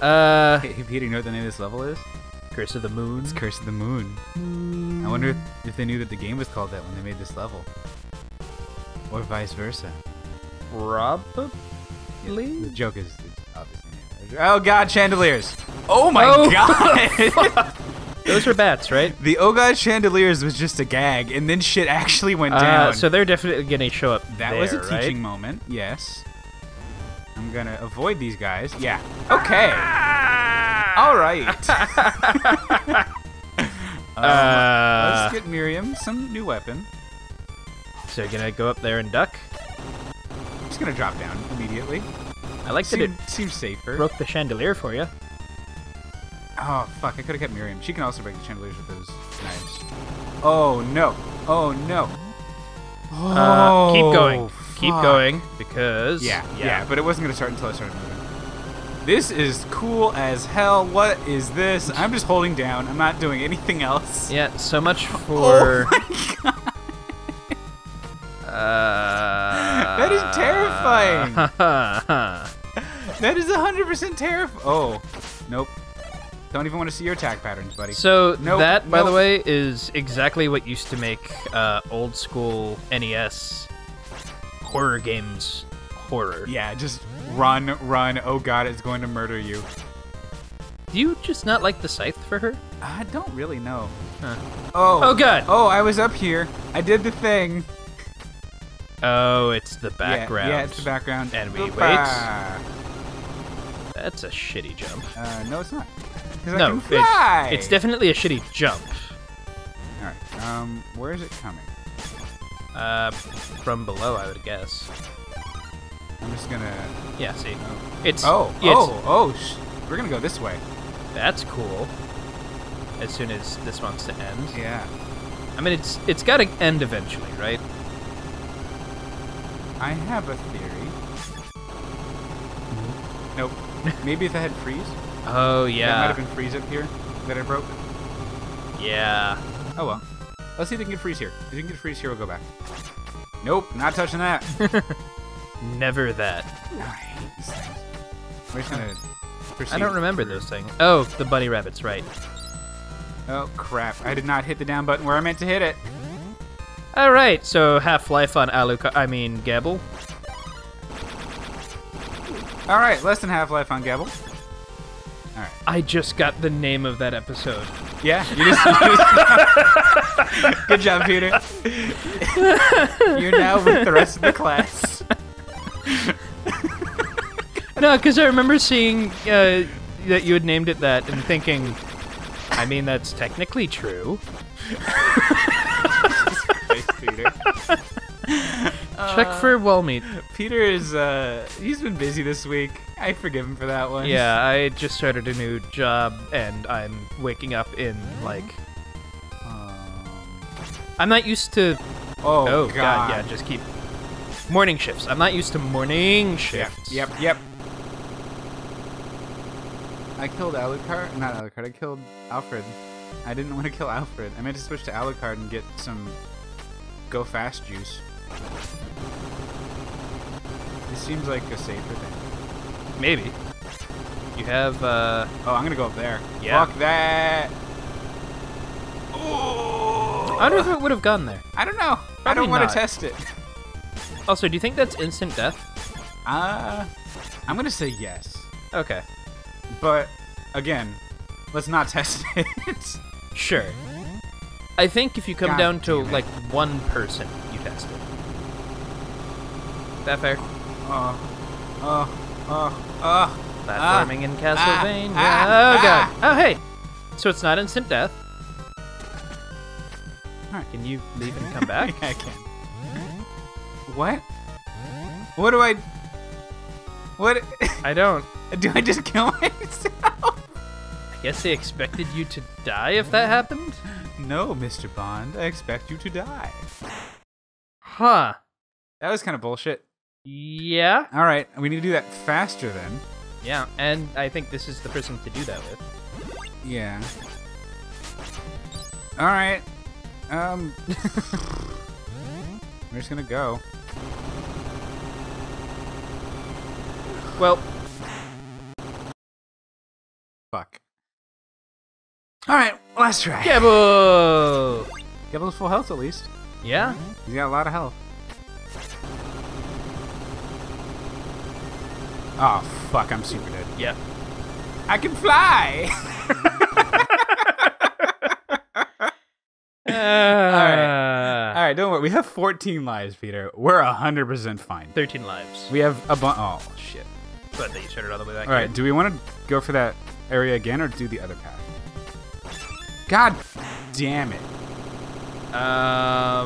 Hey, Peter, you know what the name of this level is? Curse of the Moon. It's Curse of the Moon. I wonder if they knew that the game was called that when they made this level. Or vice versa. Probably? Yeah, the joke is obviously named. Oh god, chandeliers! Oh my god! Those were bats, right? The oh god chandeliers was just a gag, and then shit actually went down. So they're definitely gonna show up That was a teaching moment, yes. I'm gonna avoid these guys. Yeah. Okay! Alright. Let's get Miriam some new weapon. So you're gonna go up there and duck? I'm just gonna drop down immediately. I like that it seems safer. Broke the chandelier for you. Oh fuck, I could have kept Miriam. She can also break the chandeliers with those knives. Oh no. Oh no. Oh, keep going. Fuck. Keep going because yeah, but it wasn't gonna start until I started moving. This is cool as hell. What is this? I'm just holding down. I'm not doing anything else. Yeah, so much for... Oh my god! That is terrifying! That is 100% terrifying. Oh, nope. Don't even want to see your attack patterns, buddy. So that, by the way, is exactly what used to make old school NES horror games horror. Yeah, just... Run, run, oh god, it's going to murder you. Do you just not like the scythe for her? I don't really know. Huh. Oh. Oh god. Oh, I was up here. I did the thing. Oh, it's the background. Yeah, it's the background. And we wait. That's a shitty jump. No, it's not. No, it's definitely a shitty jump. Alright, where is it coming? From below, I would guess. I'm just gonna... Yeah, see. It's... Oh, yeah, we're gonna go this way. That's cool. As soon as this wants to end. Yeah. I mean, it's gotta end eventually, right? I have a theory. Nope. Maybe if I had freeze? Oh, yeah. That might have been freeze up here that I broke. Yeah. Oh, well. Let's see if we can get freeze here. If we can get freeze here, we'll go back. Nope, not touching that. Never that. We're just gonna proceed. I don't remember those things. Oh, the bunny rabbits, right. Oh, crap. I did not hit the down button where I meant to hit it. Alright, so half-life on Alucard. I mean, Gabble. Alright, less than half-life on Gabble. Alright. I just got the name of that episode. Yeah? You just Good job, Peter. You're now with the rest of the class. No, because I remember seeing that you had named it that and thinking, I mean, that's technically true. Thanks, Peter. Check for well meat. Peter is, he's been busy this week. I forgive him for that one. Yeah, I just started a new job and I'm waking up in, like, I'm not used to, oh god, yeah, just keep... Morning shifts. I'm not used to morning shifts. Yep, yep. I killed Alucard. Not Alucard. I killed Alfred. I didn't want to kill Alfred. I meant to switch to Alucard and get some go fast juice. This seems like a safer thing. Maybe. You have, Oh, I'm going to go up there. Yeah. Fuck that! Ooh. I wonder if it would have gone there. I don't know. Probably I don't want to test it. Also, do you think that's instant death? I'm going to say yes. Okay. But, again, let's not test it. Sure. I think if you come down to, like, one person, you test it. Is that fair? Platforming in Castlevania. Oh, God. Oh, hey. So it's not instant death. All right. Can you leave and come back? I can. What? What do I... What? I don't. Do I just kill myself? I guess they expected you to die if that happened? No, Mr. Bond. I expect you to die. Huh. That was kind of bullshit. Yeah. All right. We need to do that faster then. Yeah, and I think this is the person to do that with. Yeah. All right. We're just going to go. Well, Fuck. Alright, last try. Gabble! Gabble's full health at least. Yeah? Mm-hmm. He's got a lot of health. Oh, fuck, I'm super dead. Yep. I can fly! Alright. Alright, don't worry. We have 14 lives, Peter. We're 100% fine. 13 lives. We have a bunch. Oh, shit. Glad that you turned it all the way back. Alright, do we want to go for that area again or do the other path? God damn it. I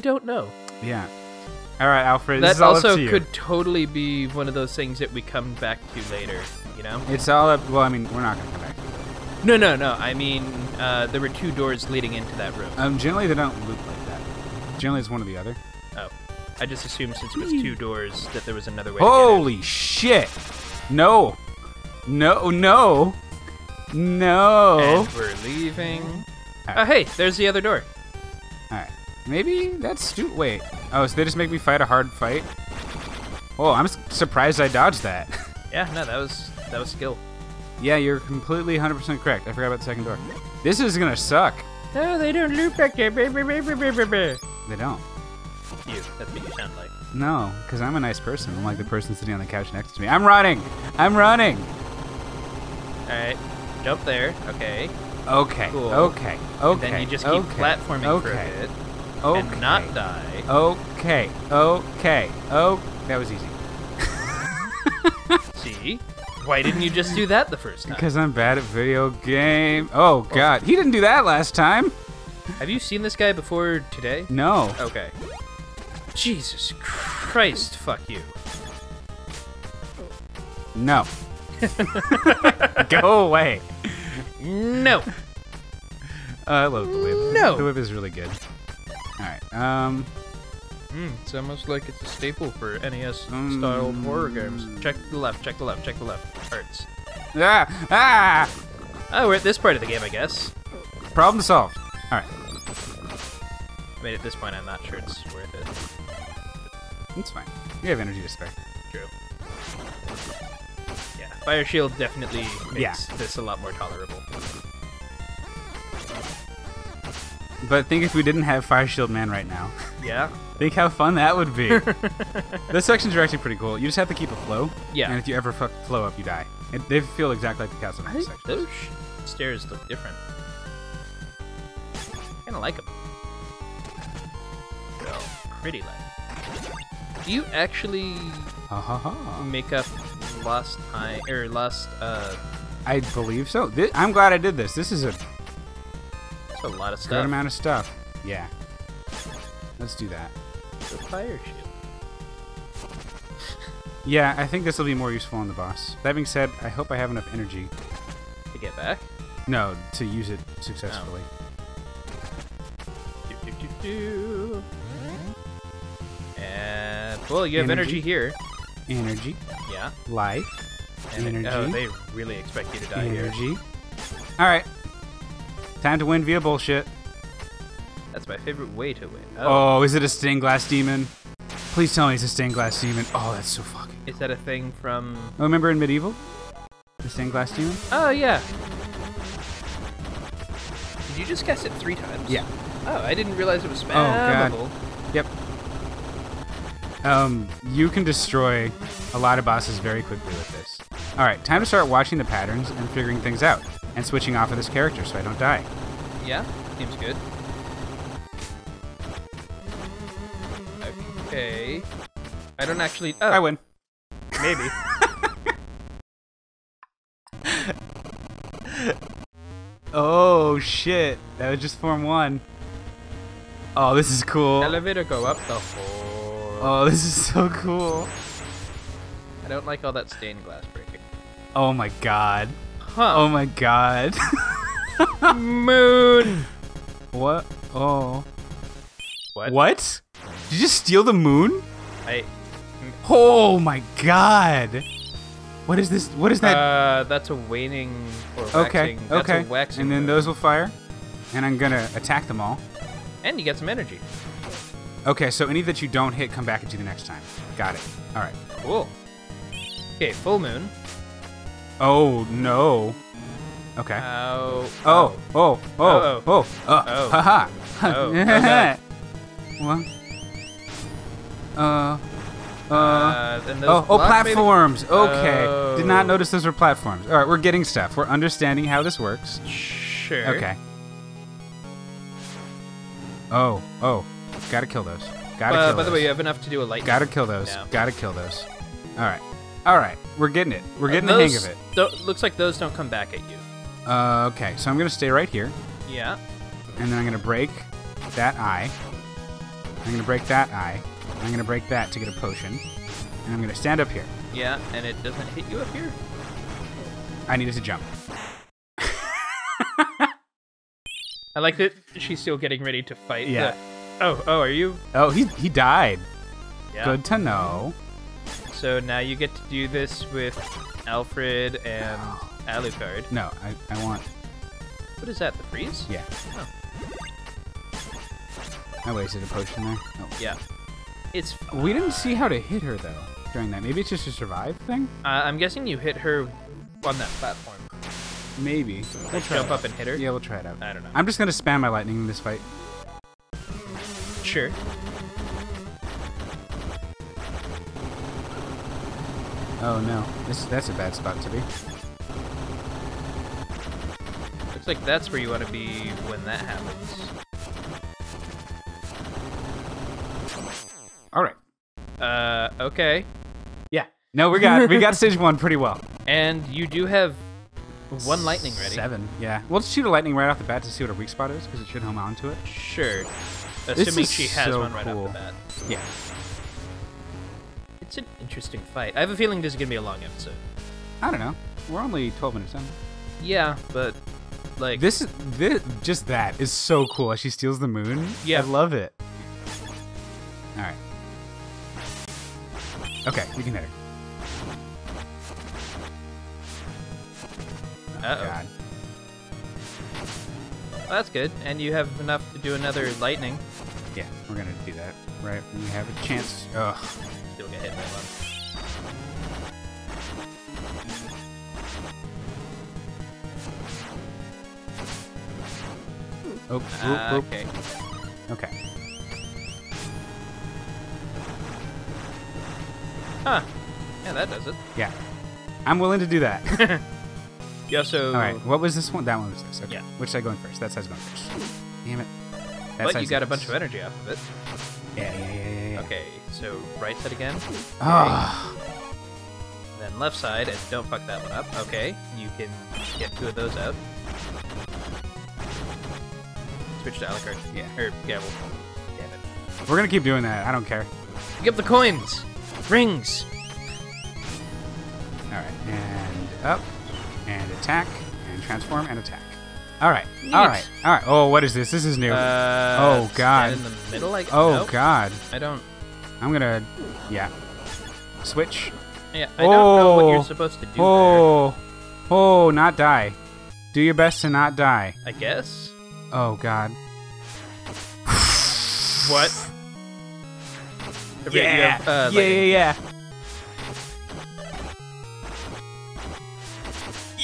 don't know. Yeah. All right, Alfred. That also could totally be one of those things that we come back to later. You know, it's all up. Well, I mean, we're not gonna come back to it. No, no, no. I mean, there were two doors leading into that room. Generally they don't loop like that. Generally, it's one or the other. Oh, I just assumed since it was two doors that there was another way. Holy shit! No, no, no, no. And we're leaving. Right. Oh, hey, there's the other door. All right. Maybe that's stupid. Wait. Oh, so they just make me fight a hard fight? Oh, I'm surprised I dodged that. Yeah, no, that was skill. Yeah, you're completely 100% correct. I forgot about the second door. This is gonna suck. No, they don't loop back there. They don't. You. That's what you sound like. No, because I'm a nice person. I'm like the person sitting on the couch next to me. I'm running. I'm running. All right. Jump there. Okay. Okay. Cool. Okay. Okay. And then you just keep platforming for a bit. Okay. And not die. Okay. Okay. Oh, that was easy. See? Why didn't you just do that the first time? Because I'm bad at video game. Oh, God. He didn't do that last time. Have you seen this guy before today? No. Okay. Jesus Christ, fuck you. No. Go away. No. I love the whip. No. The whip is really good. Alright, it's almost like it's a staple for NES-style horror games. Check the left, check the left, check the left. Hurts. Ah! Ah! Oh, we're at this part of the game, I guess. Problem solved. Alright. I mean, at this point, I'm not sure it's worth it. It's fine. We have energy to spare. True. Yeah, fire shield definitely makes this a lot more tolerable. But think if we didn't have Fire Shield Man right now. Yeah. Think how fun that would be. Those sections are actually pretty cool. You just have to keep a flow. Yeah. And if you ever fuck flow up, you die. And they feel exactly like the Castlevania sections. Those stairs look different. I kind of like them. Well, pretty like. Do you actually make up lost time or lost? I believe so. I'm glad I did this. This is a lot of stuff. Good amount of stuff. Yeah. Let's do that. The fire shield. Yeah, I think this will be more useful on the boss. That being said, I hope I have enough energy to get back. No, to use it successfully. Oh. Do, do, do, do. And well, you have energy here. Energy. Yeah. Life. And energy. Oh, they really expect you to die here. Energy. All right. Time to win via bullshit. That's my favorite way to win. Oh, is it a stained glass demon? Please tell me it's a stained glass demon. Oh, that's so fucking cool. Is that a thing from... Oh, remember in Medieval? The stained glass demon? Oh, yeah. Did you just guess it 3 times? Yeah. Oh, I didn't realize it was spammable. Oh, God. Yep. You can destroy a lot of bosses very quickly with this. All right, time to start watching the patterns and figuring things out. And switching off of this character so I don't die. Yeah, seems good. Okay. I don't actually... Oh. I win. Maybe. Oh, shit. That would just form one. Oh, this is cool. Elevator go up the floor. Oh, this is so cool. I don't like all that stained glass breaking. Oh, my God. Huh. Oh my God. Moon. What? Oh. What? What? Did you just steal the moon? Oh my God. What is this? What is that? That's a waning or waxing. Okay. That's a waxing and then moon. Those will fire. And I'm gonna attack them all. And you get some energy. Okay, so any that you don't hit come back at you the next time. Got it. All right. Cool. Okay, full moon. Oh no. Okay. Oh. Oh. Oh. Oh. Oh. Oh. Haha. Oh. What? Oh, platforms! Okay. Oh. Did not notice those were platforms. Alright, we're getting stuff. We're understanding how this works. Sure. Okay. Oh, oh. Gotta kill those. Gotta kill those. By the way, you have enough to do a lightning. Gotta kill those. No. Gotta kill those. Alright. Alright. We're getting it. We're getting the hang of it. Looks like those don't come back at you. Okay. So I'm gonna stay right here. Yeah. And then I'm gonna break that eye. I'm gonna break that eye. I'm gonna break that to get a potion. And I'm gonna stand up here. Yeah, and it doesn't hit you up here? I needed to jump. I like that she's still getting ready to fight. Yeah. Oh, are you? Oh, he died. Yeah. Good to know. So now you get to do this with Alfred and Alucard. No, I want... What is that, the freeze? Yeah. Oh. I wasted a potion there. Oh. Yeah. It's... We didn't see how to hit her, though, during that. Maybe it's just a survive thing? I'm guessing you hit her on that platform. Maybe. We'll jump up and hit her? Yeah, we'll try it out. I don't know. I'm just going to spam my lightning in this fight. Sure. Oh, no. That's a bad spot to be. Looks like that's where you want to be when that happens. All right. Okay. Yeah. No, we got stage one pretty well. And you do have one lightning ready. Seven. Yeah. We'll just shoot a lightning right off the bat to see what her weak spot is because it should home on to it. Sure. Assuming she has so one right off the bat. Yeah. It's an interesting fight. I have a feeling this is gonna be a long episode. I don't know. We're only 12 minutes in. Yeah, but like this just that is so cool. As she steals the moon. Yeah. I love it. All right. Okay, we can hit her. Oh, God. Well, that's good, and you have enough to do another lightning. Yeah, we're gonna do that, right? We have a chance. Ugh. Still get hit by one. Oh, okay. Okay. Huh. Yeah, that does it. Yeah. I'm willing to do that. Yeah, so... Alright, what was this one? That one was this. Okay. Yeah. Which side going first? That side's going first. Damn it. That but you got a bunch of energy off of it. Yeah. Okay, so right side again. Ah. Okay. Then left side, and don't fuck that one up. Okay, you can get two of those out. Switch to Alucard. Yeah. Or Gabble. Damn it. We're gonna keep doing that. I don't care. Pick up the coins! Rings! Alright, and up, and attack, and transform, and attack. Alright, alright. Oh, what is this? This is new. Oh, God. In the middle, like, oh, God. I don't... I'm gonna... Yeah. Switch. Yeah, I don't know what you're supposed to do there. Oh, not die. Do your best to not die. I guess. Oh, God. What? Yeah. Have,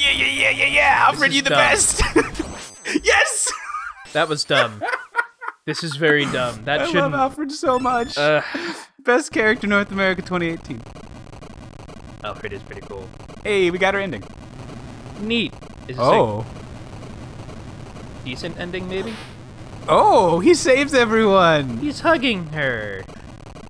yeah. Alfred, you the best. Yes. That was dumb. This is very dumb. That I love Alfred so much. Best character North America 2018. Alfred is pretty cool. Hey, we got our ending. Neat. Is it decent ending maybe? Oh, he saves everyone. He's hugging her.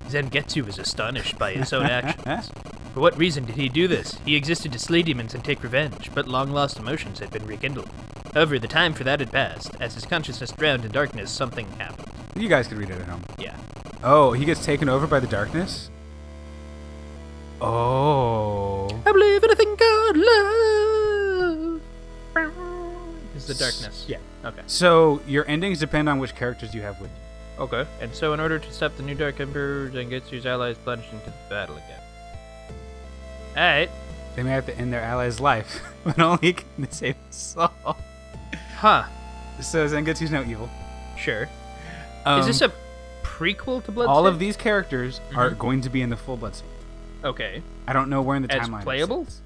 Zangetsu was astonished by his own actions. For what reason did he do this? He existed to slay demons and take revenge, but long-lost emotions had been rekindled. However, the time for that had passed. As his consciousness drowned in darkness, something happened. You guys could read it at home. Yeah. Oh, he gets taken over by the darkness? Oh. I believe in a thing called love. It's the darkness. Yeah. Okay. So, your endings depend on which characters you have with you. Okay. And so in order to stop the new Dark Emperor, Zangetsu's allies plunged into the battle again. Alright. They may have to end their ally's life, but only can they save us all. Huh. So Zangetsu's now evil. Sure. Is this a prequel to Bloodstained? All of these characters are going to be in the full Bloodstained. Okay. I don't know where in the timeline. As playables?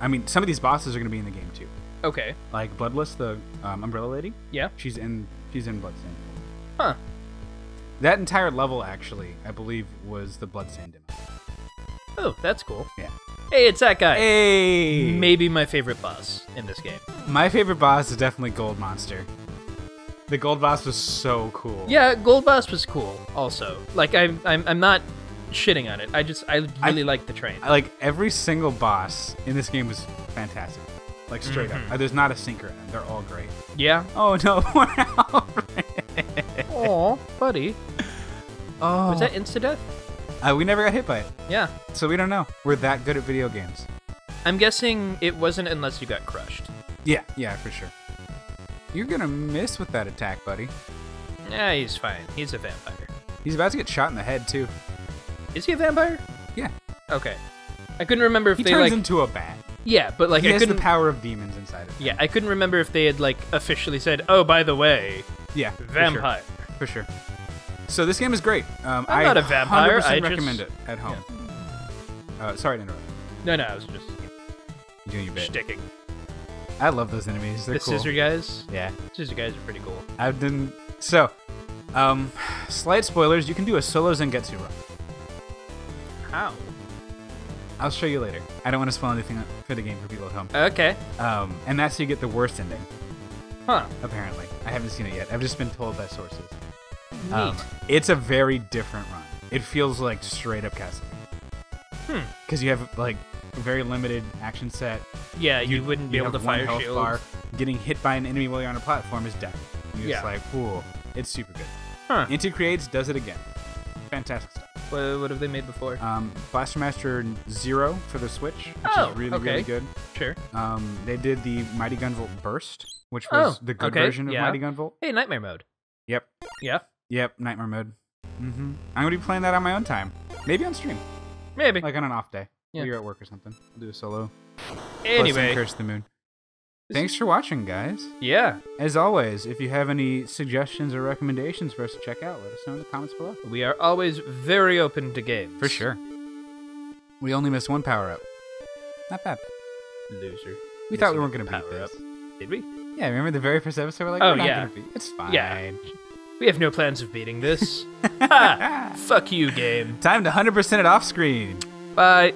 I mean, some of these bosses are going to be in the game too. Okay. Like Bloodless, the Umbrella Lady. Yeah. She's in Bloodstained. Huh. That entire level, actually, I believe, was the Bloodstained demo. Oh, that's cool. Yeah. Hey, it's that guy. Hey. Maybe my favorite boss in this game. My favorite boss is definitely Gold Monster. The Gold Boss was so cool. Yeah, Gold Boss was cool. Also, like, I'm not shitting on it. I really like the train. Like every single boss in this game was fantastic. Like straight up, there's not a sinker in them. They're all great. Yeah. Oh no, we're Alfred. Oh, buddy. Oh. Was that insta death? We never got hit by it. Yeah. So we don't know. We're that good at video games. I'm guessing it wasn't unless you got crushed. Yeah. Yeah, for sure. You're gonna miss with that attack, buddy. Nah, he's fine. He's a vampire. He's about to get shot in the head too. Is he a vampire? Yeah. Okay. I couldn't remember if he turns into a bat. Yeah, but like he has the power of demons inside of him. Yeah, I couldn't remember if they had like officially said, "Oh, by the way, yeah, vampire." For sure. So this game is great. I'm not a vampire. I recommend it at home. Yeah. Sorry to interrupt. No, I was just doing your bit. Sticking. I love those enemies. They're cool. The scissor guys. Yeah. Scissor guys are pretty cool. Slight spoilers. You can do a solo Zangetsu run. How? I'll show you later. I don't want to spoil anything for the game for people at home. Okay. And that's how you get the worst ending. Huh. Apparently. I haven't seen it yet. I've just been told by sources. Neat. It's a very different run. It feels like straight up Castlevania. Hmm. Because you have, like, very limited action set. Yeah, you wouldn't be able to fire shields. Getting hit by an enemy while you're on a platform is death. You're just like, cool. It's super good. Huh. Inti Creates does it again. Fantastic stuff. What have they made before? Blaster Master Zero for the Switch, which is really, really good. Sure. They did the Mighty Gunvolt Burst, which was the good version of Mighty Gunvolt. Hey, Nightmare Mode. Yep. Yeah. Yep, Nightmare Mode. Mm-hmm. I'm going to be playing that on my own time. Maybe on stream. Maybe. Like on an off day. Yeah. You're at work or something. I'll do a solo. Anyway. Curse the Moon. Thanks for watching, guys. Yeah. As always, if you have any suggestions or recommendations for us to check out, let us know in the comments below. We are always very open to games. For sure. We only missed one power-up. Not bad. Loser. We thought we weren't going to beat this. Did we? Yeah, remember the very first episode? We're like, we're not going to beat. It's fine. Yeah. We have no plans of beating this. Ha! Fuck you, game. Time to 100% it off-screen. Bye.